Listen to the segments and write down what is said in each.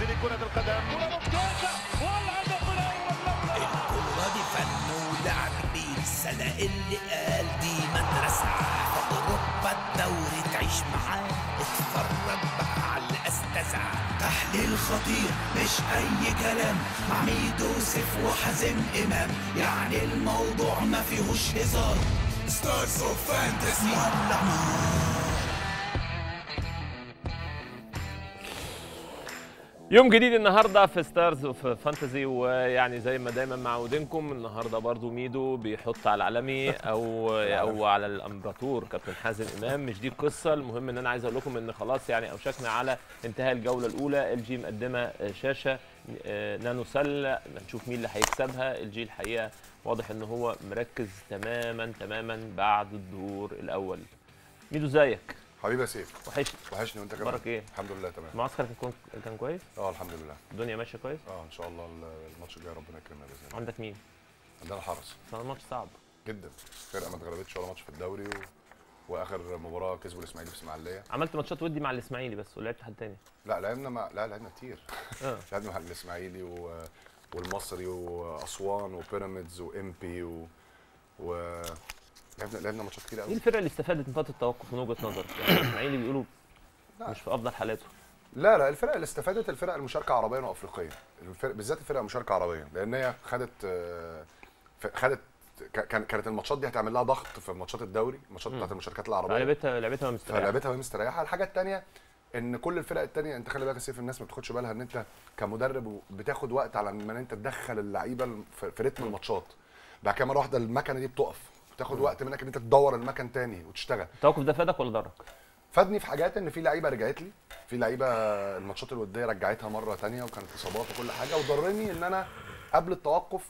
يسجل كرة القدم. كرة ممتازة والهدف الأول لولا الكرة دي فن ولعب مين السنة اللي قال دي مدرسة في أوروبا الدوري تعيش معاه اتفرج بقى على الأستاذة. تحليل خطير مش أي كلام مع ميدو سيف وحازم إمام، يعني الموضوع ما فيهوش هزار. ستارز أوف فانتازي ولع نار. يوم جديد النهارده في ستارز اوف فانتازي، ويعني زي ما دايما معودينكم النهارده برضو ميدو بيحط على العالمي او على الامبراطور كابتن حازم امام. مش دي القصه، المهم ان انا عايز اقول لكم ان خلاص يعني اوشكنا على انتهاء الجوله الاولى. الجي مقدمه شاشه نانو سله، هنشوف مين اللي هيكسبها. الجي الحقيقه واضح ان هو مركز تماما بعد الدور الاول. ميدو ازيك؟ حبيبي يا سيف، وحشني وانت كمان. اخبارك ايه؟ الحمد لله تمام. معسكرك كان كويس؟ اه الحمد لله. الدنيا ماشيه كويس؟ اه ان شاء الله الماتش الجاي ربنا يكرمنا باذن الله. عندك مين؟ عندنا الحرس. بس الماتش صعب جدا، فرقه ما اتغلبتش ولا ماتش في الدوري واخر مباراه كسبوا الاسماعيلي في اسماعيليه. عملت ماتشات ودي مع الاسماعيلي بس ولعبت حد تاني؟ لا لعبنا مع لعبنا كتير. لعبنا مع الاسماعيلي والمصري واسوان وبيراميدز وام بي لعبنا ماتشات كتير قوي. ايه الفرقه اللي استفادت من فتره التوقف من وجهه نظرك؟ يعني الاسماعيلي بيقولوا مش في افضل حالاته. لا الفرقه اللي استفادت الفرق المشاركه عربيا وافريقيا، بالذات الفرقه المشاركه عربيا، لان هي خدت كانت الماتشات دي هتعمل لها ضغط في ماتشات الدوري، الماتشات بتاعت المشاركات العربيه. لعبتها مستريحه. لعبتها وهي مستريحه. الحاجه الثانيه ان كل الفرق الثانيه، انت خلي بالك يا سيف الناس ما بتاخدش بالها ان انت كمدرب بتاخد وقت على ما انت تدخل اللعيبه في رتم الماتشات. بعد كده مره واحده المكنه دي بتقف، تاخد وقت منك ان انت تدور المكان تاني وتشتغل. التوقف ده فادك ولا ضرك؟ فادني في حاجات، ان في لعيبه رجعت لي، في لعيبه الماتشات الوديه رجعتها مره تانيه وكانت اصابات وكل حاجه، وضرني ان انا قبل التوقف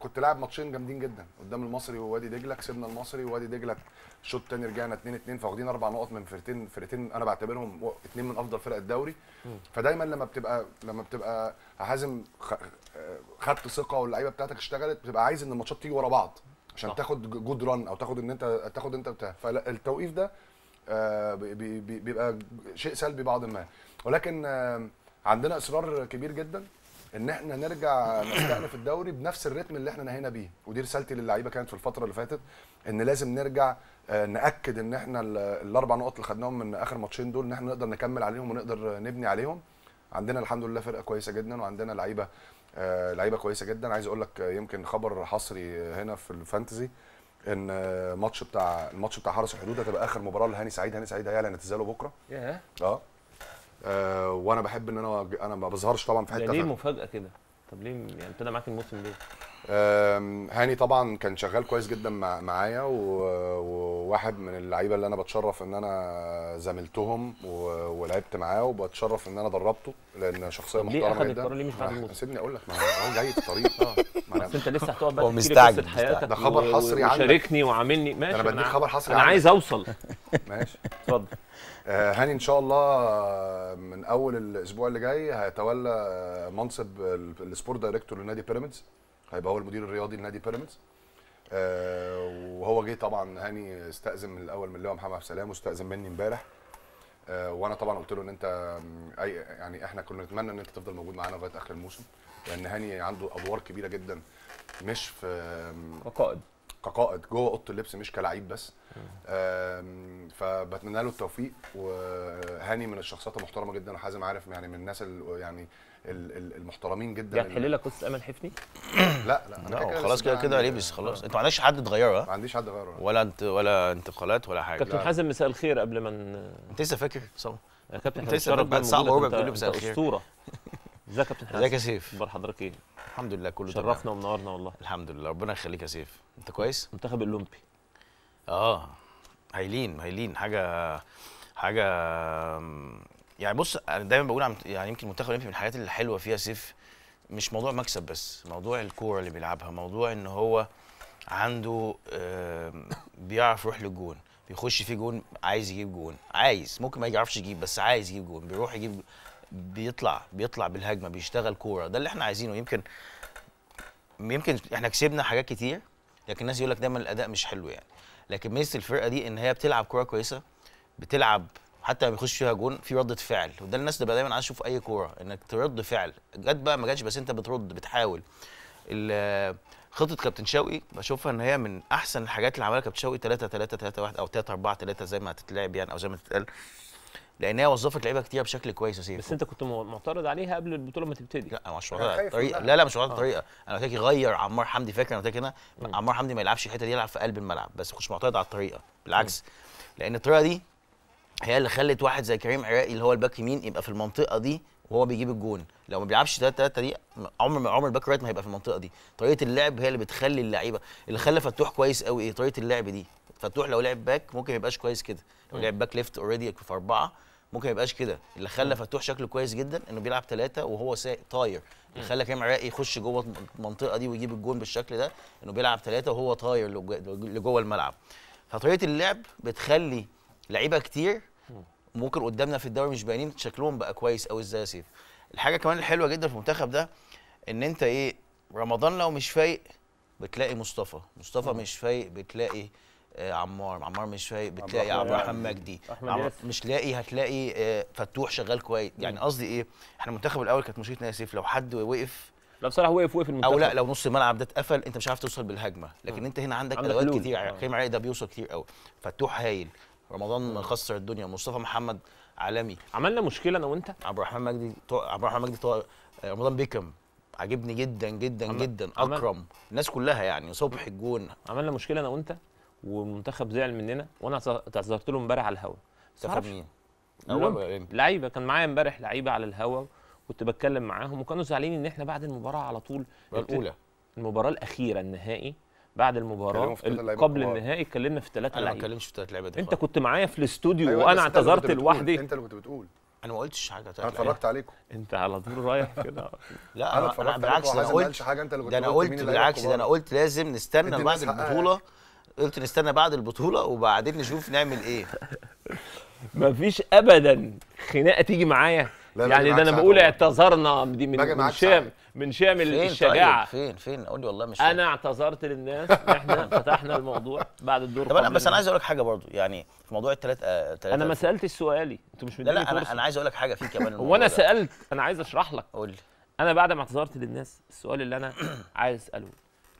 كنت لاعب ماتشين جامدين جدا قدام المصري ووادي دجله. كسبنا المصري ووادي دجله الشوط الثاني، رجعنا 2-2، فواخدين 4 نقط من فرقتين انا بعتبرهم 2 من افضل فرق الدوري. فدايما لما بتبقى حازم خدت ثقه واللعيبه بتاعتك اشتغلت، بتبقى عايز ان الماتشات تيجي ورا بعض عشان تاخد جود ران او تاخد ان انت بتاع. فالتوقيف ده بيبقى شيء سلبي بعض ما، ولكن عندنا اصرار كبير جدا ان احنا نرجع نستأنف الدوري بنفس الريتم اللي احنا نهينا بيه، ودي رسالتي للعيبه كانت في الفتره اللي فاتت، ان لازم نرجع ناكد ان احنا ال4 نقط اللي خدناهم من اخر ماتشين دول ان احنا نقدر نكمل عليهم ونقدر نبني عليهم. عندنا الحمد لله فرقه كويسه جدا، وعندنا لعيبه كويسه جدا. عايز اقول لك يمكن خبر حصري هنا في الفانتزي، ان الماتش بتاع حرس الحدود هتبقى اخر مباراه لهاني سعيد. هاني سعيد هيعلن اعتزاله بكره. وانا بحب ان انا ما بظهرش طبعا في حته. ليه مفاجاه كده؟ طب ليه يعني ابتدى معاك الموسم ليه؟ هاني طبعا كان شغال كويس جدا معايا، وواحد من اللعيبه اللي انا بتشرف ان انا زميلتهم ولعبت معاه، وبتشرف ان انا دربته لان شخصيه محترمه جدا. ليه مش بعد الموسم؟ سيبني اقول لك، ما هو جاي في الطريق. بس انت لسه هتقعد بقى تحكي لي حياتك، ده خبر حصري عندك وشاركني وعاملني. ماشي، انا بديك خبر حصري، انا عايز اوصل. ماشي اتفضل. هاني ان شاء الله من اول الاسبوع اللي جاي هيتولى منصب السبورت دايركتور لنادي بيراميدز، هيبقى هو المدير الرياضي لنادي بيراميدز. وهو جه طبعا هاني استأذن من الاول من اللواء محمد سلام، واستأذن مني امبارح. وانا طبعا قلت له ان انت يعني احنا كنا نتمنى ان انت تفضل موجود معانا لغايه اخر الموسم، لان هاني عنده ادوار كبيره جدا، مش في كقائد جوه اوضه اللبس، مش كلاعب بس. فبتمنى له التوفيق، وهاني من الشخصيات المحترمه جدا، وحازم عارف يعني من الناس يعني المحترمين جدا. يعني تحل لك قصه امل حفني؟ لا انا خلاص كده لبس خلاص. انت ما عندكش حد تغيره؟ ما عنديش حد اغيره، ولا انتقالات ولا حاجه. كابتن حازم مساء الخير. قبل ما انت لسه فاكر صح يا كابتن؟ انت لسه بقى صعب قوي بتقول له مساء الخير. اسطوره. ازيك يا كابتن حازم؟ ازيك يا سيف؟ اخبار حضرتك ايه؟ الحمد لله كله تمام. شرفنا ومنورنا والله. الحمد لله ربنا يخليك يا سيف. انت كويس؟ منتخب الاولمبي هايلين حاجه يعني. بص انا دايما بقول يعني يمكن المنتخب الاولمبي من الحاجات الحلوه فيها سيف مش موضوع مكسب بس، موضوع الكوره اللي بيلعبها، موضوع ان هو عنده بيعرف يروح للجون، بيخش فيه جون، عايز يجيب جون، ممكن ما يعرفش يجيب بس عايز يجيب جون، بيروح يجيب، بيطلع بالهجمه، بيشتغل كوره. ده اللي احنا عايزينه. يمكن احنا كسبنا حاجات كتير، لكن الناس يقول لك دايما الاداء مش حلو يعني. لكن ميزه الفرقه دي ان هي بتلعب كوره كويسه، بتلعب حتى لما بيخش فيها جون في ردة فعل، وده الناس تبقى دايما عايزه في اي كوره انك ترد فعل، جت بقى ما جاتش بس انت بترد بتحاول. خطه كابتن شوقي بشوفها ان هي من احسن الحاجات اللي عملها كابتن شوقي 3-3-3-1 او 3-4-3 زي ما هتتلعب يعني او زي ما تتقال، لان هي وظفت لعيبه كتير بشكل كويس يا سيف. بس انت كنت معترض عليها قبل البطوله ما تبتدي. لا مش معترض على الطريقه، لا مش معترض على الطريقه، انا قلت لك غير عمار حمدي، فاكر انا قلت لك هنا عمار حمدي ما يلعبش الحته دي، يلعب في قلب الملعب، بس مش معترض على الطريقه بالعكس، لان الطريقه دي هي اللي خلت واحد زي كريم عراقي اللي هو الباك يمين يبقى في المنطقه دي وهو بيجيب الجون. لو ما بيلعبش 3-3 دي عمر الباك رايت ما هيبقى في المنطقه دي. طريقه اللعب هي اللي بتخلي اللعيبه، اللي خلى فتوح كويس قوي ايه طريقه اللعب دي. فتوح لو لعب باك ممكن ما يبقاش كويس كده، لو لعب باك ليفت اوريدي في 4 ممكن ما يبقاش كده. اللي خلى فتوح شكله كويس جدا انه بيلعب 3 وهو طاير، اللي خلى كريم عراقي يخش جوه المنطقه دي ويجيب الجون بالشكل ده انه بيلعب 3 وهو طاير لجوه الملعب. فطريقه اللعب بتخلي لعيبه كتير ممكن قدامنا في الدوري مش باينين شكلهم بقى كويس قوي ازاي يا سيف. الحاجه كمان الحلوه جدا في المنتخب ده ان انت ايه رمضان لو مش فايق بتلاقي مصطفى مش فايق بتلاقي عمار مش فايق بتلاقي عبد الرحمن مجدي، مش لاقي هتلاقي فتوح شغال كويس. يعني قصدي ايه احنا المنتخب الاول كانت مشكلتنا يا سيف لو حد وقف، لا بصراحه وقف المنتخب، او لا لو نص الملعب ده اتقفل انت مش عارف توصل بالهجمه، لكن انت هنا عندك ادوات كتير. كريم عراقي ده بيوصل كتير قوي، فتوح هايل، رمضان مكسر الدنيا، مصطفى محمد عالمي. عملنا مشكله انا وانت عبد الرحمن مجدي رمضان بيكم عجبني جدا جدا جدا، اكرم الناس كلها يعني صبح الجون. عملنا مشكله انا وانت والمنتخب زعل مننا، وانا اعتذرت له امبارح على الهوا. تعرف مين؟ لعيبه كان معايا امبارح، لعيبه على الهوا كنت بتكلم معاهم وكانوا زعلانين ان احنا بعد المباراه على طول المباراه الاخيره النهائي بعد المباراه قبل النهائي اتكلمنا في 3 لعيبه. انا ما اتكلمش في 3 لعيبه دي، انت كنت معايا في الاستوديو أيوة وانا اعتذرت لوحدي. انت اللي كنت بتقول انا ما قلتش حاجه، انا اتفرجت عليكم انت على طول رايح كده. لا انا اتفرجت بالعكس، انا قلت حاجه انت اللي كنت بتقول بالعكس، ده انا قلت لازم نستنى بعد البطوله، قلت نستنى بعد البطوله وبعدين نشوف نعمل ايه. مفيش ابدا خناقه تيجي معايا، يعني ده انا بقول اعتذرنا دي من شام الشجاعه. فين قول لي والله مش فاهم. انا اعتذرت للناس ان احنا فتحنا الموضوع بعد الدور. طب انا بس انا عايز اقول لك حاجه برضو، يعني في موضوع ال3 انا ما سالتش سؤالي، انتوا مش مديني فرصه. انا عايز اقول لك حاجه فيه كمان. هو انا سالت، انا عايز اشرح لك. قول لي. انا بعد ما اعتذرت للناس السؤال اللي انا عايز اساله،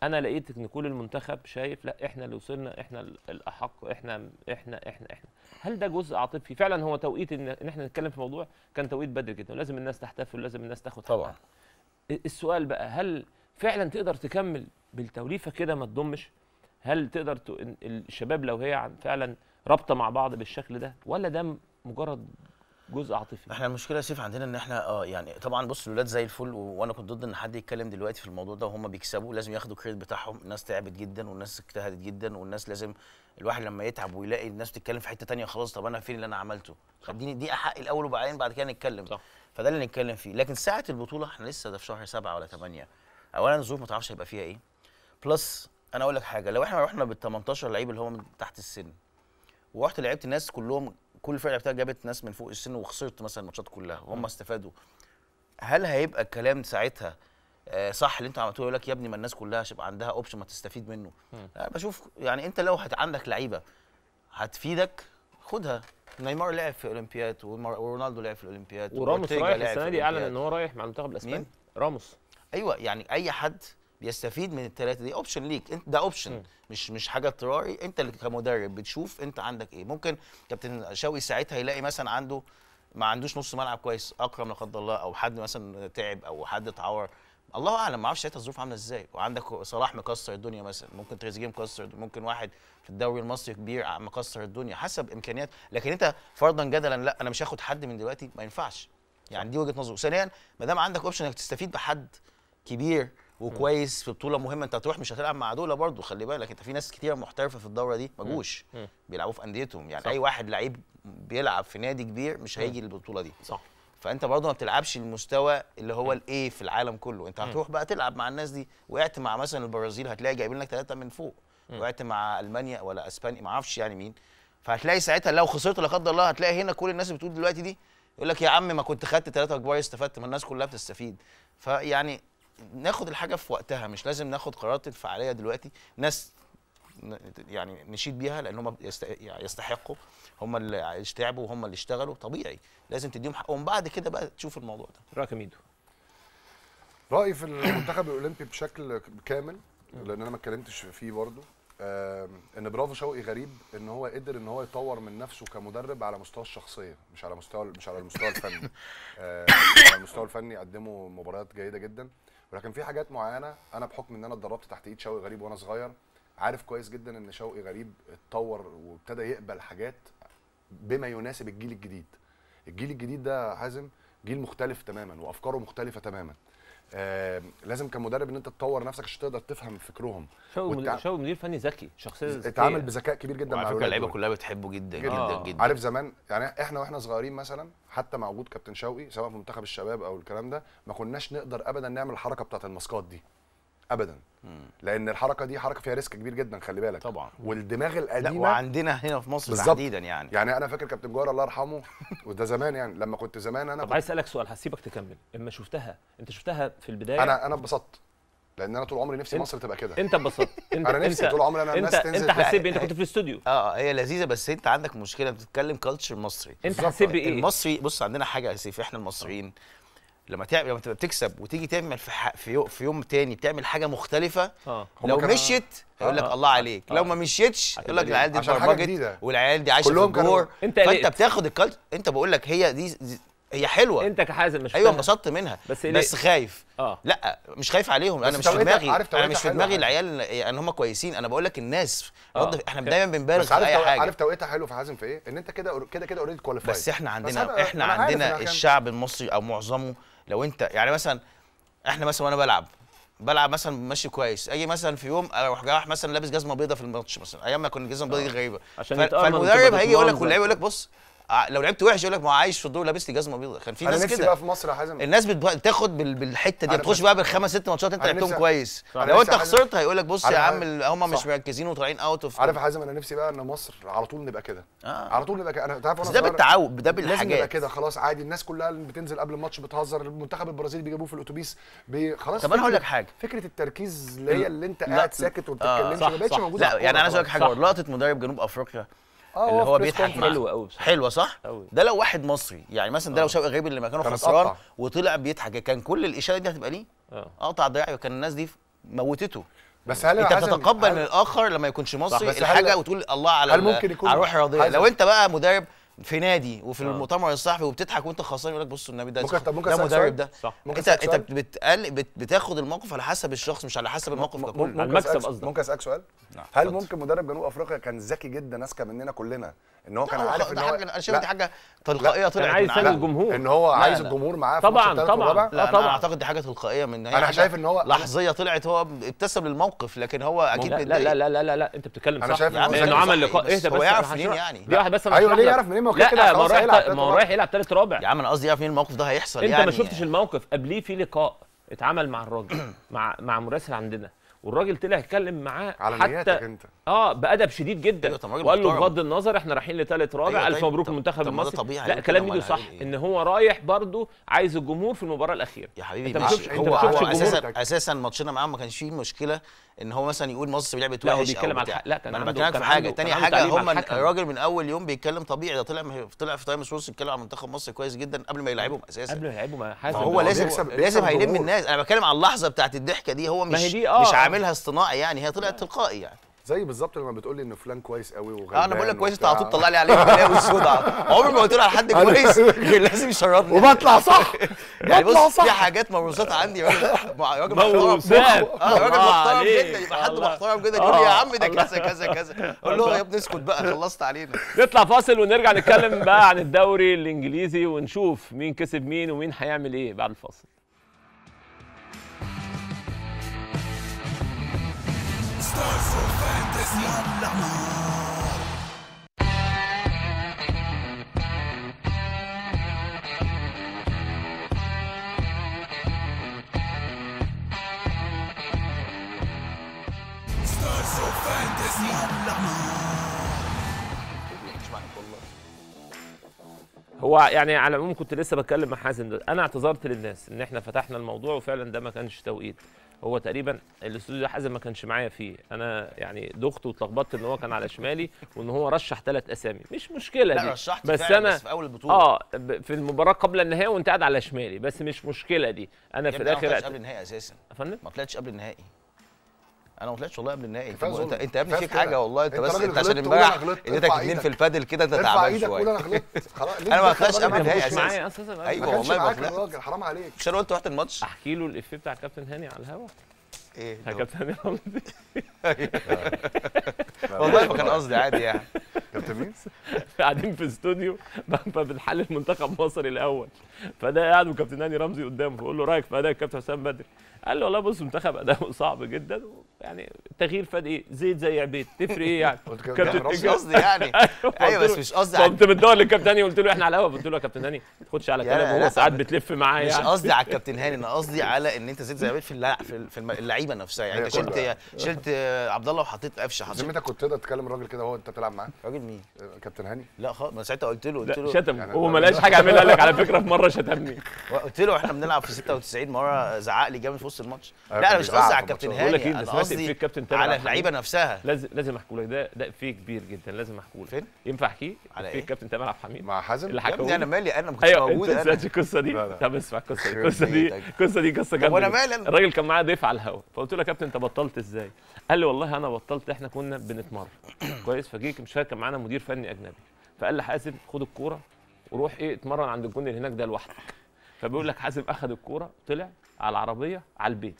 انا لقيت ان كل المنتخب شايف لا احنا اللي وصلنا، احنا الاحق، احنا. هل ده جزء عاطفي فعلا؟ هو توقيت ان احنا نتكلم في موضوع كان توقيت بدري جدا، ولازم الناس تحتفل ولازم الناس تاخد حقها. طبعا السؤال بقى، هل فعلا تقدر تكمل بالتوليفه كده ما تضمش؟ هل تقدر الشباب لو هي فعلا رابطه مع بعض بالشكل ده، ولا ده مجرد جزء عاطفي؟ احنا المشكله يا سيف عندنا ان احنا يعني طبعا بص الولاد زي الفل، وانا كنت ضد ان حد يتكلم دلوقتي في الموضوع ده، وهم بيكسبوا لازم ياخدوا الكريدت بتاعهم. الناس تعبت جدا والناس اجتهدت جدا، والناس لازم الواحد لما يتعب ويلاقي الناس بتتكلم في حته ثانيه خلاص طب انا فين اللي انا عملته؟ خديني دي حق الاول وبعدين بعد كده نتكلم. صح. فده اللي نتكلم فيه، لكن ساعه البطوله احنا لسه ده في شهر 7 ولا 8. اولا الظروف ما تعرفش هيبقى فيها ايه. بلس انا اقول لك حاجه، لو احنا رحنا بال 18 لعيب اللي هو من تحت السن ورحت لعبت الناس كلهم، كل الفرقه بتاعتك جابت ناس من فوق السن وخسرت مثلا الماتشات كلها وهم استفادوا، هل هيبقى الكلام ساعتها صح اللي انتوا عملتوه؟ يقول لك يا ابني ما الناس كلها هيبقى عندها اوبشن ما تستفيد منه. انا بشوف يعني انت لو عندك لعيبه هتفيدك خدها. نيمار لعب في اولمبياد ورونالدو لعب في الاولمبياد، وراموس رايح السنه دي اعلن ان هو رايح مع المنتخب الاسباني. راموس ايوه، يعني اي حد بيستفيد من ال3 دي اوبشن ليك انت، ده اوبشن مش حاجه اضطراري. انت اللي كمدرب بتشوف انت عندك ايه. ممكن كابتن شوقي ساعتها يلاقي مثلا عنده ما عندوش نص ملعب كويس، اكرم لا قدر الله، او حد مثلا تعب او حد اتعور، الله اعلم ما اعرفش ساعتها الظروف عامله ازاي. وعندك صلاح مكسر الدنيا مثلا، ممكن تريزيجيه مكسر، ممكن واحد في الدوري المصري كبير مكسر الدنيا حسب امكانيات. لكن انت فرضا جدلا لا انا مش هاخد حد من دلوقتي، ما ينفعش. يعني دي وجهه نظري. ثانيا ما دام عندك اوبشن انك تستفيد بحد كبير وكويس في بطوله مهمه، انت هتروح مش هتلعب مع دول برضه، خلي بالك انت في ناس كتير محترفه في الدوره دي ما جوش بيلعبوا في انديتهم. يعني صح. اي واحد لعيب بيلعب في نادي كبير مش هيجي للبطوله دي. صح. فانت برضه ما بتلعبش المستوى اللي هو الايه في العالم كله، انت هتروح بقى تلعب مع الناس دي. وقعت مع مثلا البرازيل هتلاقي جايبين لك 3 من فوق، وقعت مع المانيا ولا اسبانيا ما اعرفش يعني مين، فهتلاقي ساعتها لو خسرت لا قدر الله هتلاقي هنا كل الناس بتقول دلوقتي دي يقول لك يا عم ما كنت خدت 3 كبار استفدت، ما الناس كلها بتستفيد. فيعني ناخد الحاجه في وقتها، مش لازم ناخد قرارات الفعاليه دلوقتي. ناس يعني نشيد بيها، لان هم يستحقوا، هم اللي تعبوا وهم اللي اشتغلوا، طبيعي لازم تديهم حقهم. بعد كده بقى تشوف الموضوع ده. رايك يا ميدو؟ رايي في المنتخب الاولمبي بشكل كامل، لان انا ما اتكلمتش فيه برضه، ان برافو شوقي غريب ان هو قدر ان هو يطور من نفسه كمدرب على مستوى الشخصيه، مش على المستوى الفني. على المستوى الفني قدموا مباريات جيده جدا، ولكن في حاجات معينه انا بحكم ان انا اتدربت تحت ايد شوقي غريب وانا صغير، عارف كويس جدا ان شوقي غريب اتطور وابتدى يقبل حاجات بما يناسب الجيل الجديد. الجيل الجديد ده حازم جيل مختلف تماما وافكاره مختلفه تماما. لازم كمدرب ان انت تطور نفسك عشان تقدر تفهم فكرهم. شوقي مدير فني ذكي، شخصيه ذكيه، اتعامل بذكاء كبير جدا مع الولاد. اللعيبه كلها بتحبه جدا جدا جدا. عارف زمان يعني احنا واحنا صغيرين مثلا، حتى مع وجود كابتن شوقي سواء في منتخب الشباب او الكلام ده، ما كناش نقدر ابدا نعمل الحركه بتاعت الماسكات دي ابدا. لان الحركه دي حركه فيها ريسك كبير جدا، خلي بالك طبعا، والدماغ القديمه. لا وعندنا هنا في مصر تحديدا يعني انا فاكر كابتن جوهر الله يرحمه، وده زمان يعني لما كنت زمان. انا طب عايز اسالك سؤال، هسيبك تكمل. اما شفتها انت، شفتها في البدايه؟ انا اتبسطت، لان انا طول عمري نفسي مصر تبقى كده. انت اتبسطت؟ انا نفسي طول عمري انا الناس تنزل. انت حسيت انت كنت في الاستوديو؟ هي لذيذه، بس انت عندك مشكله بتتكلم كلتشر مصري. انت حسيت بايه المصري؟ بص، عندنا حاجه يا سيف، احنا المصريين لما تبقى بتكسب وتيجي تعمل في يوم تاني بتعمل حاجه مختلفه، لو مشيت يقول لك الله عليك، لو ما مشيتش يقول لك العيال دي اتبرمجت والعيال دي عايشه في الجوار. فانت بتاخد الكالتشر، انت بقول لك هي دي هي حلوه. انت كحازم مش ايوه انبسطت منها، بس خايف. لا مش خايف عليهم، انا مش في دماغي، انا مش في دماغي العيال ان هم كويسين. انا بقول لك الناس احنا دايما بنبالغ في اي حاجه. عارف توقيتها حلو في حازم في ايه؟ ان انت كده كده كده اوريدي كواليفايد. بس احنا عندنا الشعب المصري او معظمه، لو انت يعني مثلا احنا مثلا وانا بلعب مثلا ماشي كويس، اجي مثلا في يوم اروح جاي مثلا لابس جزمه بيضه في الماتش مثلا، ايام ما كنا الجزمه البيضه دي غريبه، فالمدرب هيجي يقول لك، واللعيبه يقول لك بص لو لعبت وحش يقول لك ما عايش في الدور لابس لي جزمه بيضه. كان في ناس كده. نفسي بقى في مصر يا حازم الناس بتاخد بالحته دي، بتخش بقى بالخمس ست ماتشات انت لعبتهم كويس، لو انت خسرت هيقول لك بص يا عم هم مش مركزين وطالعين اوت اوف. عارف يا حازم انا نفسي بقى ان مصر على طول نبقى كده، على طول نبقى كده. انا تعرف انا ده بالتعود، ده بالحاجات لازم نبقى كده. خلاص عادي، الناس كلها بتنزل قبل الماتش بتهزر، المنتخب البرازيلي بيجيبوه في الاتوبيس خلاص. طب انا هقول لك حاجه، فكره التركيز اللي هي اللي انت قاعد ساكت وبتتكلمش ما بقتش موجوده. لا يعني انا عايز اقول لك حاجه، لقطه مدرب جنوب افريقيا اللي هو بيضحك حلوه قوي، حلوه صح؟ ده لو واحد مصري يعني مثلا، ده لو شوقي غريب اللي مكانه خسران وطلع بيضحك، كان كل الاشاره دي هتبقى ليه؟ قطع ضياع، وكان الناس دي موتته. بس هل انت تتقبل ان الاخر لما يكونش مصري الحاجه وتقول الله على روح راضيه؟ لو انت بقى مدرب في نادي وفي المؤتمر الصحفي وبتضحك وانت خسران، يقول لك بصوا النبي ده مدرب ده صح. انت بتاخد الموقف على حسب الشخص، مش على حسب الموقف كله. المكسب قصدي. ممكن اسالك سؤال؟ هل ممكن مدرب جنوب افريقيا كان ذكي جدا، اذكى مننا كلنا، ان هو كان عارف ان هو انا شايف دي حاجه تلقائيه طلعت من عند الجمهور، ان هو عايز الجمهور معاه في الثالث والرابع؟ طبعا انا اعتقد دي حاجه تلقائيه من هنا. انا شايف ان هو لحظيه طلعت، هو ابتسم للموقف، لكن هو اكيد لا لا لا لا لا انت بتتكلم صح، لانه عمل لقاء. اهدى بس، يعرف منين يعني دي واحد بس يعرف منين؟ ما هو رايح يلعب ثالث رابع يا عم. انا قصدي يعرف منين الموقف ده هيحصل يعني. انت ما شفتش الموقف قبليه؟ في لقاء اتعمل مع الراجل مع مراسل عندنا، والراجل طلع يتكلم معاه على حتى انت. بادب شديد جدا. وقال له بغض النظر احنا رايحين لثالث رابع، الف مبروك المنتخب المصري. لا كلام ميدو صح، ان هو رايح برضو عايز الجمهور في المباراه الاخيره يا حبيبي. هو اساسا ماتشنا معاه ما كانش فيه مشكله ان هو مثلا يقول مصر لعبت وحش. لا هو بيتكلم على لا كان عنده كان حاجه تانية، حاجه هم الراجل من اول يوم بيتكلم طبيعي. ده طلع في تايم سورس يتكلم على منتخب مصر كويس جدا قبل ما يلعبهم اساسا، قبل ما يلعبهم. هو لازم هيلم الناس. انا بتكلم على اللحظه بتاعت الضحكه دي، هو مش عاملها اصطناعي يعني، هي طلعت تلقائي يعني. زي بالظبط لما بتقول لي ان فلان كويس قوي وغلبان. انا بقول لك كويس، انت على طول طلع لي عليه بلاوي السوداء. عمري ما قلت له على حد كويس لازم يشربني وبطلع صح. يعني بص، في حاجات موروثات عندي. راجل محترم، راجل محترم جدا، يبقى حد محترم جدا يقول لي يا عم ده كذا كذا كذا، اقول له يا ابني اسكت بقى، خلصت علينا. نطلع فاصل ونرجع نتكلم بقى عن الدوري الانجليزي ونشوف مين كسب مين ومين هيعمل ايه بعد الفاصل. هو يعني على العموم كنت لسه بتكلم مع حازم، انا اعتذرت للناس ان احنا فتحنا الموضوع وفعلا ده ما كانش توقيت، هو تقريبا الاستوديو ده حازم ما كانش معايا فيه، انا يعني دخت واتلخبطت ان هو كان على شمالي وان هو رشح 3 اسامي، مش مشكله دي. لا رشحت بس فعلا، انا بس في اول البطوله في المباراه قبل النهائي وانت قاعد على شمالي، بس مش مشكله دي. انا في الاخر ما طلعتش قبل النهائي اساسا يا فندم، ما طلعتش قبل النهائي، انا ما طلعتش والله قبل النهائي. انت يا ابني فيك حاجه والله، انت بس انت عشان امبارح اديتك 2 في البادل كده انت تعبان شويه. انا غلطت خلاص، انا ما طلعتش قبل النهائي اساسا. ايوه والله ما طلعت، حرام عليك. مش انا قلت واحد الماتش احكي له الافيه بتاع كابتن هاني على الهوا؟ ايه يا كابتن هاني رمزي؟ والله ما كان قصدي عادي يعني. كابتن مين؟ قاعدين في استوديو بنحلل منتخب مصر الاول، فده قاعد وكابتن هاني رمزي قدامه، بقول له رايك في اداء الكابتن حسام بدري؟ قال لي والله بص منتخب اداؤه صعب جدا، يعني تغيير فاد ايه؟ زيت زي عبيد، تفرق ايه يعني؟ كابتن مش قصدي يعني. ايوه بس مش قصدي. كنت مدور للكابتن هاني قلت له احنا على الهوا، قلت له يا كابتن هاني ما تاخدش على كلامه، هو ساعات بتلف معايا يعني. مش قصدي على الكابتن هاني، انا قصدي على ان انت زيت زي عبيد في اللعيبه نفسها يعني. انت شلت عبد الله وحطيت قفشه. ذمتك كنت تقدر تتكلم الراجل كده وهو انت بتلعب معاه؟ راجل مين؟ كابتن هاني؟ لا خالص، ما ساعتها قلت له شتمه، هو ما لقاش حاجه اعملها. قال لك على فكره في مره شتمني، قلت له احنا بنلعب في 96 مره، زعق لي جامد في وسط الماتش. لا انا مش قصدي على الكابتن هاني، انا قصدي على اللعيبه نفسها. لازم احكي لك، ده في كبير جدا لازم احكي لك. فين؟ ينفع احكيه؟ على ايه؟ الكابتن تامر عبد الحميد مع حازم اللي حكى. انا مالي، انا ما كنتش موجود. ايوه انت ما سمعتش القصه دي؟ طب اسمع القصه دي قصه جامده. وانا مالي، الراجل كان معايا ضيف على الهوا، فقلت له يا كابتن انت بطلت ازاي؟ قال لي والله انا بطلت، احنا كنا بنتمرن كويس، فجيك مش فاكر معانا مدير فني اجنبي، فقال لي حازم خد الكوره وروح ايه اتمرن عند الجون اللي هناك ده لوحدك. فبيقول لك حازم اخذ الكوره طلع على العربيه على البيت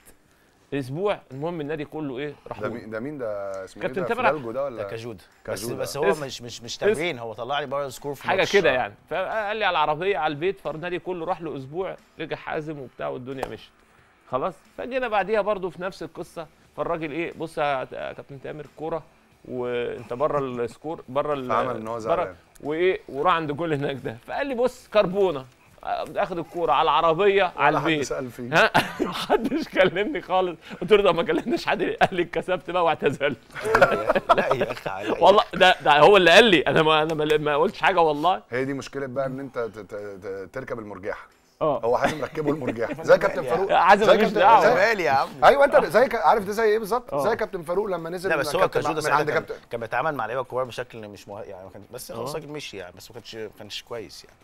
اسبوع. المهم النادي كله ايه راح. ده مين ده؟ اسمه كابتن تامر ده ولا كاجود؟ بس هو مش تمرين، هو طلع لي بره سكور في حاجه كده يعني. فقال لي على العربيه على البيت، فالنادي كله راح له اسبوع، رجع حازم وبتاع والدنيا مشت خلاص. فجينا بعديها برضو في نفس القصه، فالراجل ايه بص يا كابتن تامر الكوره وانت بره السكور بره وايه، وراح عند الجول هناك ده. فقال لي بص كربونه اخد الكوره على العربيه على البيت. ها محدش كلمني خالص. قلت له ده ما كلمناش حد، قال لي كسبت بقى واعتزلت. لا يا اخي والله ده هو اللي قال لي، انا ما قلتش حاجه والله. هي دي مشكله بقى ان انت تركب المرجحه. هو حازم ركبه المرجحه زي كابتن فاروق. عازم مش دعوه مالي يا عم. ايوه انت زي عارف ده زي ايه بالظبط، زي كابتن فاروق لما نزل. لا بس هو كان بيتعامل مع لعيبه الكبار بشكل مش يعني، بس خلاص مشي يعني، بس ما كانش كويس يعني.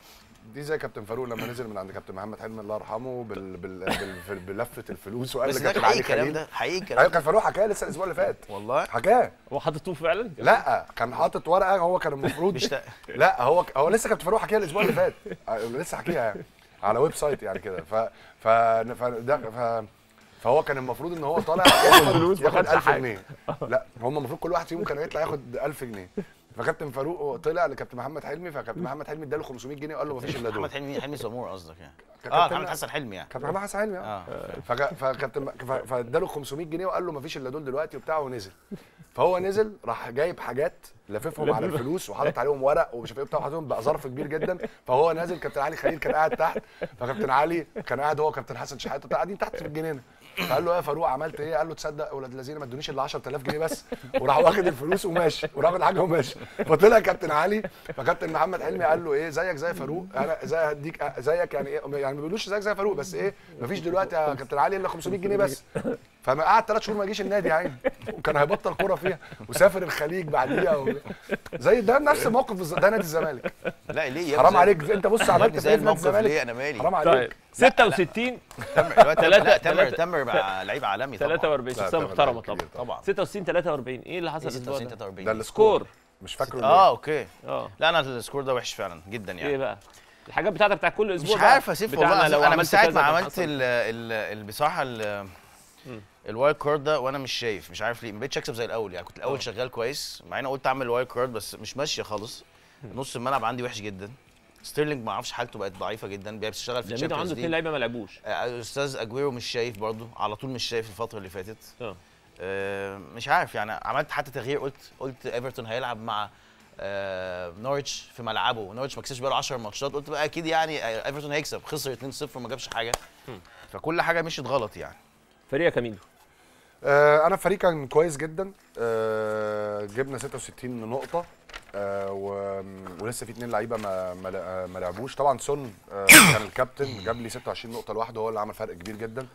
دي زي كابتن فاروق لما نزل من عند كابتن محمد حلمي الله يرحمه بلفه الفلوس، وقال لك كابتن علي خليل. ده حقيقي الكلام ده. ايوه كان فاروق حكاها لسه الاسبوع اللي فات والله، حكاها. هو حاططه فعلا؟ لا كان حاطط ورقه، هو كان المفروض لا هو لسه كابتن فاروق حكاها الاسبوع اللي فات، لسه حكيها يعني على ويب سايت يعني كده. فهو كان المفروض ان هو طالع ياخد 1000 جنيه. لا هم المفروض كل واحد فيهم كان هيطلع ياخد 1000 جنيه. فكابتن فاروق طلع لكابتن محمد حلمي، فكابتن محمد حلمي اداله 500 جنيه وقال له مفيش الا دول. محمد حلمي سمور قصدك يعني؟ محمد حسن حلمي يعني. كابتن محمد حسن حلمي فكابتن فاداله 500 جنيه وقال له مفيش الا دول دلوقتي وبتاع، ونزل. فهو نزل راح جايب حاجات لففهم على الفلوس وحاطط عليهم ورق ومش عارف ايه وبتاع، وحاططهم بقى ظرف كبير جدا. فهو نازل كابتن علي خليل كان قاعد تحت، فكابتن علي كان قاعد هو كابتن حسن شحاته قاعدين تحت في الجنينه. فقال له يا فاروق عملت ايه؟ قال له تصدق ولاد الذين ما ادونيش الا 10000 جنيه بس، وراح واخد الفلوس وماشي، وراح واخد حاجه وماشي. فطلع كابتن علي، فكابتن محمد حلمي قال له ايه زيك زي فاروق، انا زي هديك زيك يعني ايه، يعني ما بيقولوش زيك زي فاروق بس ايه، مفيش دلوقتي يا كابتن علي الا 500 جنيه بس. فما قعد 3 شهور ما يجيش النادي يعني، وكان هيبطل كوره فيها، وسافر الخليج بعديها زي ده نفس موقف ده نادي الزمالك. لا ليه حرام عليك انت بص عملت زي الموقف ليه؟ انا مالي حرام عليك. 66 تامر مع لعيب عالمي طبعا. 43 سنه محترمه طبعا. 66 43 ايه اللي حصل؟ 66 43 ده السكور مش فاكره اوكي. لا انا السكور ده وحش فعلا جدا يعني. ايه بقى الحاجات بتاعتك بتاع كل اسبوع؟ مش عارف اسيف والله. انا من ساعه ما عملت بصراحه الوايلد كارد ده وانا مش شايف، مش عارف ليه ما بقتش اكسب زي الاول يعني. كنت الاول شغال كويس، مع اني قلت اعمل الوايلد كارد بس مش ماشيه خالص. نص الملعب عندي وحش جدا، ستيرلينج ما اعرفش حالته بقت ضعيفه جدا، بيشتغل في الشامبيونز ليج. عنده 2 لعيبه ما لعبوش. استاذ اجويرو مش شايف برضه، على طول مش شايف الفتره اللي فاتت. مش عارف يعني. عملت حتى تغيير، قلت ايفرتون هيلعب مع نورتش في ملعبه، نورتش ما كسبش بقاله 10 ماتشات، قلت بقى اكيد يعني ايفرتون هيكسب، خسر 2-0 وما جابش حاجه. فكل حاجه مشيت غلط يعني. فريقك يا ميدو انا الفريق كان كويس جدا، جبنا 66 نقطه ولسه في 2 لعيبه ما لعبوش. طبعا سون كان الكابتن، جاب لي 26 نقطه لوحده، هو اللي عمل فرق كبير جدا،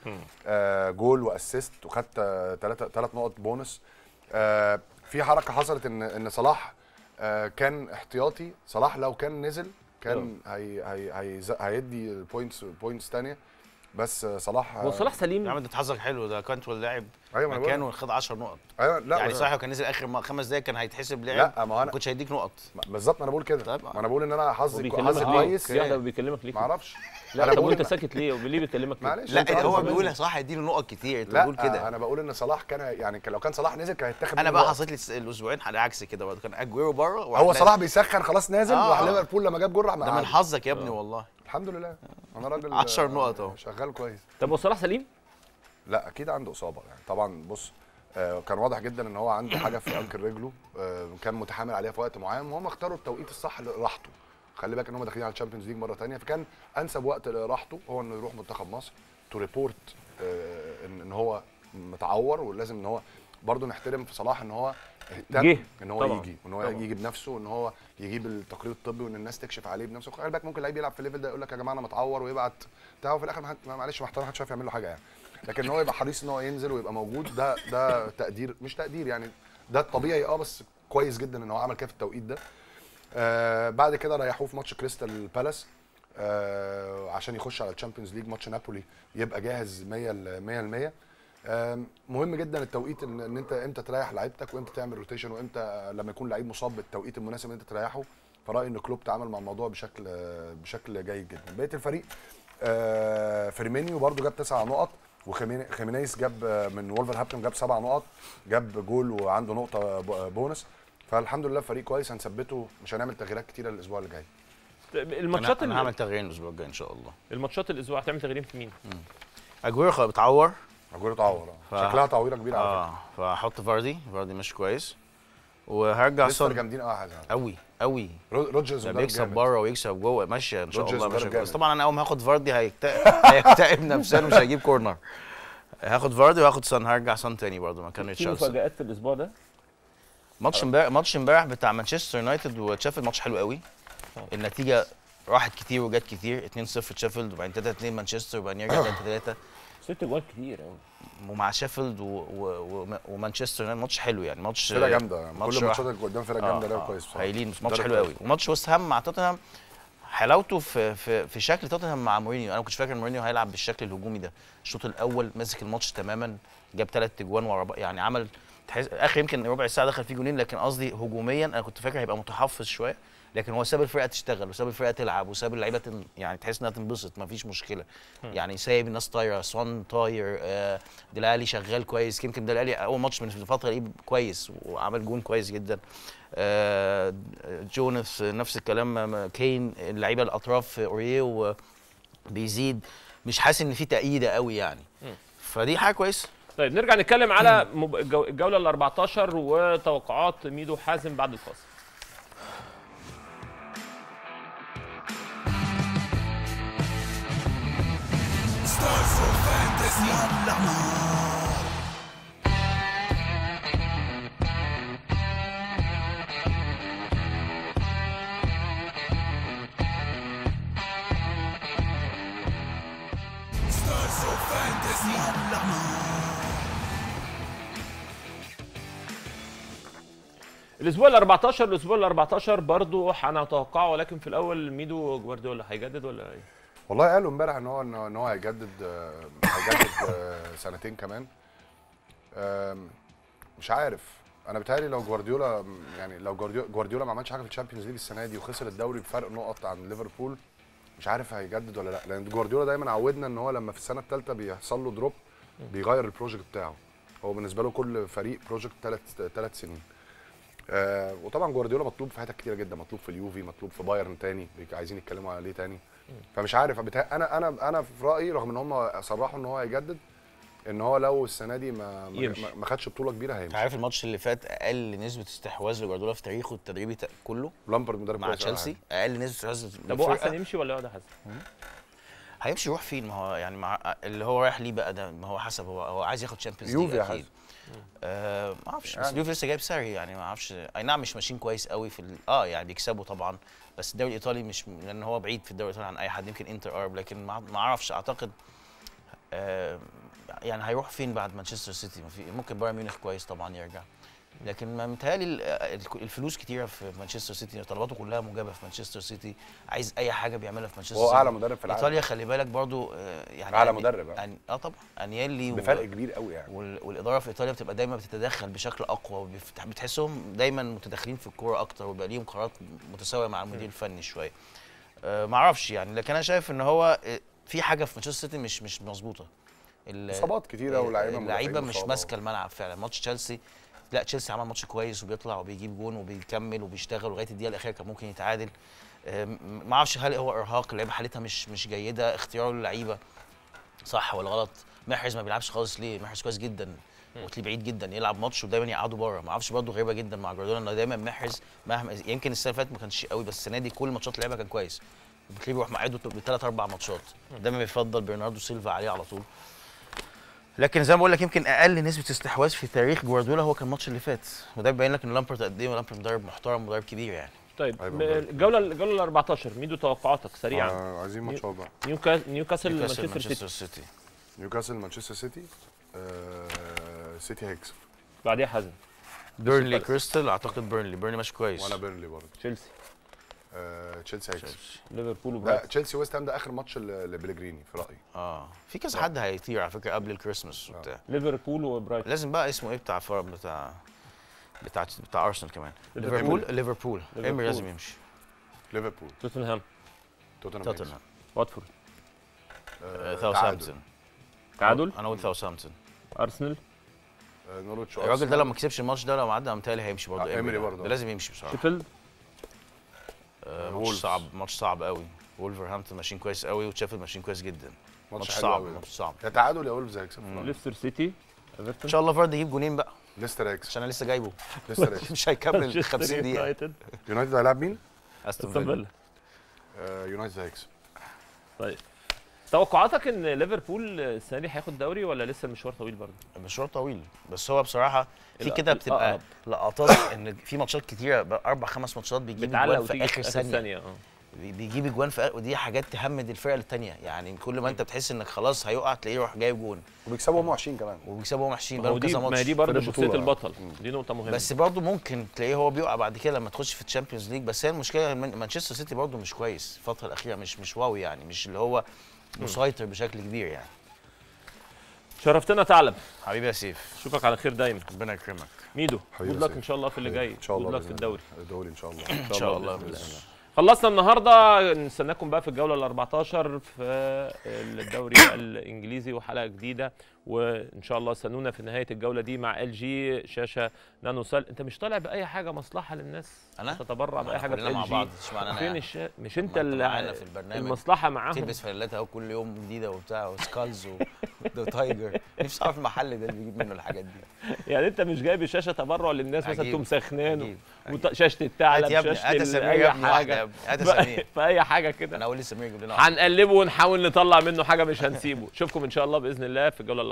جول واسيست، وخدت 3 نقط بونص. في حركه حصلت ان صلاح كان احتياطي. صلاح لو كان نزل كان هيدي بوينتس ثانيه، بس صلاح هو صلاح سليم. يا عم انت حظك حلو، ده كانتويل لاعب مكانه وخد 10 نقط. ايوه لا يعني صلاح لو كان نزل اخر 5 دقايق كان هيتحسب لعب، لا ما كنتش هيديك نقط. بالظبط انا بقول كده، ما انا بقول ان انا حظي كويس. لا ده بيكلمك ليه؟ ما اعرفش. لا طب انت ساكت ليه؟ وليه بيكلمك كده؟ لا هو بيقول صلاح هيديله نقط كتير، انت بتقول كده. انا بقول ان صلاح كان يعني لو كان صلاح نزل كان هيتاخد. انا بقى حصلت لي الاسبوعين على عكس كده برضه، كان اجويرو بره، هو صلاح بيسخن خلاص نازل، راح ليفربول لما جاب جول راح. ده من حظك يا ابني والله. الحمد لله انا راجل 10 نقط اهو، شغال كويس. طب وصلاح سليم؟ لا اكيد عنده اصابه يعني. طبعا بص كان واضح جدا ان هو عنده حاجه في انكل رجله، كان متحامل عليها في وقت معين، وهم اختاروا التوقيت الصح لراحته. خلي بالك ان هم داخلين على الشامبيونز ليج مره ثانيه، فكان انسب وقت لراحته هو انه يروح منتخب مصر تو ريبورت ان هو متعور، ولازم ان هو برضه نحترم في صلاح ان هو جه، ان هو يجي، ان هو يجي بنفسه، ان هو يجيب التقرير الطبي، وان الناس تكشف عليه بنفسه. خلي بالك ممكن لعيب يلعب في الليفل ده يقول لك يا جماعه انا متعور ويبعت بتاع، وفي الاخر معلش محترم محدش عارف يعمل له حاجه يعني. لكن ان هو يبقى حريص ان هو ينزل ويبقى موجود، ده تقدير، مش تقدير يعني، ده الطبيعي. بس كويس جدا ان هو عمل كده في التوقيت ده. بعد كده ريحوه في ماتش كريستال بالاس عشان يخش على الشامبيونز ليج، ماتش نابولي يبقى جاهز 100%. مهم جدا التوقيت، ان انت امتى تريح لعيبتك، وامتى تعمل روتيشن، وامتى لما يكون لعيب مصاب بالتوقيت المناسب انت تريحه. فرايي ان كلوب تعامل مع الموضوع بشكل جيد جدا. بقيه الفريق فيرمينيو برده جاب 9 نقط، وخيمينيز جاب من وولفرهامبتون جاب 7 نقط، جاب جول وعنده نقطه بونص. فالحمد لله فريق كويس، هنثبته، مش هنعمل تغييرات كتيره الاسبوع اللي جاي. الماتشات اللي هنعمل تغيير الاسبوع الجاي ان شاء الله. الماتشات الاسبوع هتعمل تغيير في مين؟ اجويرو بتعور، اجويرو تعور شكلها تعويره كبيره على فكره. فهحط فاردي ماشي كويس، وهرجع سون. جامدين قوي قوي. روجرز بيكسب بره ويكسب جوه، ماشيه ان شاء الله ماشيه كويس. طبعا انا اول ما هاخد فاردي هيكتئب نفسه ومش هيجيب كورنر. هاخد فاردي وهاخد سون، هرجع سون تاني برضه مكان تشيلسي. في مفاجآت في الاسبوع ده؟ ماتش امبارح بتاع مانشستر يونايتد وتشيفيلد، ماتش حلو قوي. النتيجه راحت كتير وجت كتير، 2-0 تشيفيلد، وبعدين 3-2 مانشستر، وبعدين يرجع 3-3. 6 جوال كتير قوي. ومع شيفيلد ومانشستر يونايتد ماتش حلو يعني، ماتش فرقه جامده. كل الماتشات اللي قدام فرقه جامده لعبوا كويس بصراحه، هايلين، ماتش حلو قوي. وماتش ويست هام مع توتنهام حلاوته في شكل توتنهام مع مورينيو. انا ما كنتش فاكر ان مورينيو هيلعب بالشكل الهجومي ده. الشوط الاول ماسك الماتش تماما، جاب 3 جوان ورا يعني، عمل اخر يمكن ربع ساعه دخل فيه جونين، لكن قصدي هجوميا انا كنت فاكر هيبقى متحفظ شويه، لكن هو ساب الفرقه تشتغل، وساب الفرقه تلعب، وساب اللعيبه يعني تحس انها تنبسط، مفيش مشكله يعني. سايب الناس طايره، سون طاير، ديلا الي شغال كويس. يمكن ديلا الي اول ماتش من فتره ليه كويس وعمل جون كويس جدا. جونس نفس الكلام، كين، اللعيبه الاطراف اوريو بيزيد، مش حاسس ان في تأييده قوي يعني، فدي حاجه كويسه. طيب نرجع نتكلم على الجوله ال 14 وتوقعات ميدو حازم بعد الفاصل. الاسبوع ال 14 برضه هنتوقعه، ولكن في الاول ميدو جوارديولا هيجدد ولا ايه؟ والله قالوا امبارح ان هو هيجدد 2 سنين كمان. مش عارف، انا بتهيألي لو جوارديولا ما عملش حاجه في الشامبيونز ليج السنه دي وخسر الدوري بفرق نقط عن ليفربول، مش عارف هيجدد ولا لا، لان جوارديولا دايما عودنا ان هو لما في السنه الثالثه بيحصل له دروب بيغير البروجكت بتاعه. هو بالنسبه له كل فريق بروجكت 3 سنين. وطبعا جوارديولا مطلوب في حتت كتيره جدا، مطلوب في اليوفي، مطلوب في بايرن تاني، عايزين يتكلموا عليه تاني. فمش عارف، انا في رايي، رغم ان هم صرحوا ان هو هيجدد، ان هو لو السنه دي ما خدش بطوله كبيره هيمشي. عارف الماتش اللي فات اقل نسبه استحواذ لجوارديولا في تاريخه التدريبي كله، لامبرد مدرب مع تشيلسي، اقل نسبه استحواذ. طب هو احسن يمشي ولا يقعد يا حازم؟ هيمشي يروح فين؟ ما هو يعني مع اللي هو رايح ليه بقى ده، ما هو حسب هو عايز ياخد تشامبيونز ليج اكيد. ما اعرفش يعني. بس اليوفي لسه جايب ساري يعني ما اعرفش. اي نعم مش ماشيين كويس قوي في يعني بيكسبوا طبعا، بس الدوري الايطالي مش، لان هو بعيد في الدوري الايطالي عن اي حد، يمكن انتر قرب، لكن ما اعرفش اعتقد يعني هيروح فين بعد مانشستر سيتي. ممكن بايرن ميونخ كويس طبعا يرجع، لكن ما متهيألي الفلوس كتيره في مانشستر سيتي، طلباته كلها مجابه في مانشستر سيتي، عايز اي حاجه بيعملها في مانشستر سيتي. هو اعلى مدرب في العالم ايطاليا، خلي بالك برضو يعني اعلى مدرب طبعا انيلي بفرق كبير قوي يعني. والاداره في ايطاليا بتبقى دايما بتتدخل بشكل اقوى، بتحسهم دايما متدخلين في الكوره اكتر، وبقى ليهم قرارات متساويه مع المدير الفني شويه. ما اعرفش يعني، لكن انا شايف ان هو في حاجه في مانشستر سيتي مش مظبوطه. اصابات كتيره واللعيبه مش ماسكه الملعب فعلا. ماتش تشيلسي، لا تشيلسي عمل ماتش كويس وبيطلع وبيجيب جون وبيكمل وبيشتغل لغايه الدقيقه الاخيره، كان ممكن يتعادل. ما اعرفش هل هو ارهاق اللعيبه، حالتها مش جيده، اختياره للعيبه صح ولا غلط؟ محرز ما بيلعبش خالص ليه؟ محرز كويس جدا وتلي بعيد جدا، يلعب ماتش ودايما يقعدوا بره. ما اعرفش برضه، غريبه جدا مع جوارديولا انه دايما محرز مهما يمكن السنه اللي فاتت ما كانش قوي، بس السنه دي كل ماتشات لعبها كان كويس. بتلاقيه بيروح مقعده بثلاث اربع ماتشات، دايما بيفضل برناردو سيلفا عليه على طول. لكن زي ما بقول لك يمكن اقل نسبه استحواذ في تاريخ جوارديولا هو كان الماتش اللي فات، وده بيبين لك ان لامبرت قد ايه، ولامبرت مدرب محترم ومدرب كبير يعني. طيب الجوله ال 14 ميدو توقعاتك سريعا. عايزين ماتش بقى. نيوكاسل مانشستر سيتي. نيوكاسل مانشستر سيتي، سيتي هيكسب. بعديها حزن. بيرنلي كريستال، اعتقد بيرنلي ماشي كويس. وانا بيرنلي برضه. تشيلسي. تشيلسي هيكسب. ليفربول وبرايتون. لا تشيلسي ويست هام ده اخر ماتش لبليجريني في رايي. في كذا حد هيطير على فكره قبل الكريسماس وبتاع. ليفربول وبرايتون. لازم بقى اسمه ايه بتاع ارسنال كمان. ليفربول امري لازم يمشي. ليفربول. توتنهام. واتفورد. ساوثهامبتون. تعادل. انا قلت ساوثهامبتون. ارسنال. نورتش. الراجل ده لو ما كسبش الماتش ده، لو عدى متهيألي هيمشي برضه. امري برضه. لازم يمشي بصراحه. شيفيلد. ماتش صعب قوي. وولفرهامبتون ماشيين كويس قوي، وتشافيلد ماشيين كويس جدا. ماتش صعب. يا تعادل يا وولفز هيكسب. ليستر سيتي ان شاء الله فرد يجيب جونين بقى. ليستر هيكسب عشان انا لسه جايبه. ليستر هيكسب مش هيكمل 50 دقيقة. يونايتد هيلعب مين؟ استون فيلا. يونايتد هيكسب. طيب توقعاتك ان ليفربول السنه دي هياخد دوري ولا لسه المشوار طويل برضه؟ المشوار طويل، بس هو بصراحه في كده بتبقى لقطات ان في ماتشات كتيره، اربع خمس ماتشات بيجيب اجوان في اخر ثانيه. بيجيب اجوان في، ودي حاجات تهمد الفرقه الثانيه يعني. كل ما انت بتحس انك خلاص هيقع تلاقيه يروح جايب جون، وبيكسبوا هم وحشين كمان، بقى كذا ماتش. ما دي برضه شخصيه البطل، دي نقطه مهمه، بس برضه ممكن تلاقيه هو بيقع بعد كده لما تخش في الشامبيونز ليج. بس هي المشكله مانشستر سيتي برضه مش كويس الفتره الاخيره، مش واو يعني، مش اللي هو مسيطر بشكل كبير يعني. شرفتنا ثعلب حبيبي يا سيف، اشوفك على خير دايما. ربنا يكرمك ميدو، جود لك ان شاء الله في اللي جاي، جود لك في الدوري ان شاء الله. ان شاء الله باذن الله. خلصنا النهارده، نستناكم بقى في الجوله ال 14 في الدوري الانجليزي وحلقه جديده، وان شاء الله استنونا في نهايه الجوله دي مع ال جي شاشه نانو سل. انت مش طالع باي حاجه مصلحه للناس، انا تتبرع باي حاجه مع بعض فين يعني. مش انت اللي في البرنامج المصلحه معاهم، تلبس فلاتات اهو كل يوم جديده وبتاع، وسكالز وتايجر. نفسي اعرف المحل ده اللي بيجيب منه الحاجات دي يعني. انت مش جايب الشاشه تبرع للناس مثلا، انتم مسخنان وشاشه الثعلب، شاشه اي حاجه، فاي حاجه كده. انا اقول لسمير يجيب لنا، هنقلبه ونحاول نطلع منه حاجه، مش هنسيبه. اشوفكم ان شاء الله باذن الله في الجوله